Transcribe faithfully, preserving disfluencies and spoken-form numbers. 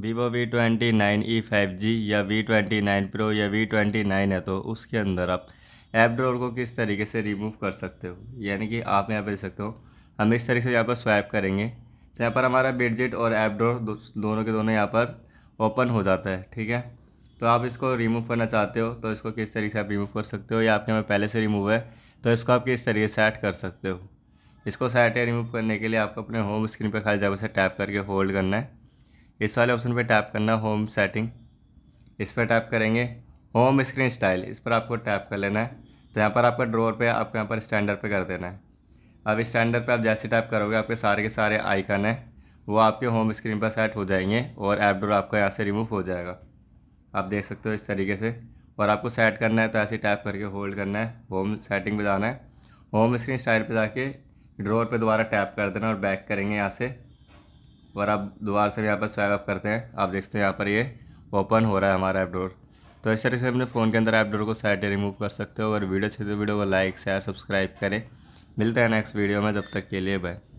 Vivo V twenty nine E five G या V twenty nine pro या V twenty nine है तो उसके अंदर आप ऐप ड्रॉर को किस तरीके से रिमूव कर सकते हो, यानी कि आप यहाँ पर देख सकते हो हम इस तरीके से यहाँ पर स्वाइप करेंगे तो यहाँ पर हमारा बिडजेट और ऐप ड्रॉर दो, दोनों के दोनों यहाँ पर ओपन हो जाता है। ठीक है, तो आप इसको रिमूव करना चाहते हो तो इसको किस तरीके से आप रिमूव कर सकते हो, या आपके यहाँ पर पहले से रिमूव है तो इसको आप किस तरीके से सेट कर सकते हो। इसको सेट या रिमूव करने के लिए आपको अपने होम स्क्रीन पर खाली जगह से टैप करके होल्ड करना है, इस वाले ऑप्शन पे टैप करना, होम सेटिंग इस पर टैप करेंगे, होम स्क्रीन स्टाइल इस पर आपको टैप कर लेना है। तो यहाँ पर आपका ड्रॉअर पे आपको यहाँ पर स्टैंडर्ड पे कर देना है। अब स्टैंडर्ड पे आप जैसे टैप करोगे आपके सारे के सारे आइकन हैं वो आपके होम स्क्रीन पर सेट हो जाएंगे और ऐप ड्रॉअर आपका यहाँ से रिमूव हो जाएगा। आप देख सकते हो इस तरीके से, और आपको सेट करना है तो ऐसे टैप करके होल्ड करना है, होम सेटिंग पर जाना है, होम स्क्रीन स्टाइल पर जाके ड्रॉअर पर दोबारा टैप कर देना और बैक करेंगे यहाँ से, और आप दोबारा से यहाँ पर स्वाइप अप करते हैं। आप देखते हैं यहाँ पर ये ओपन हो रहा है हमारा ऐप ड्रॉअर। तो इस तरह से अपने फ़ोन के अंदर ऐप ड्रॉअर को साइड से रिमूव कर सकते हो। अगर वीडियो अच्छी तो वीडियो को लाइक शेयर सब्सक्राइब करें। मिलते हैं नेक्स्ट वीडियो में, जब तक के लिए बाय।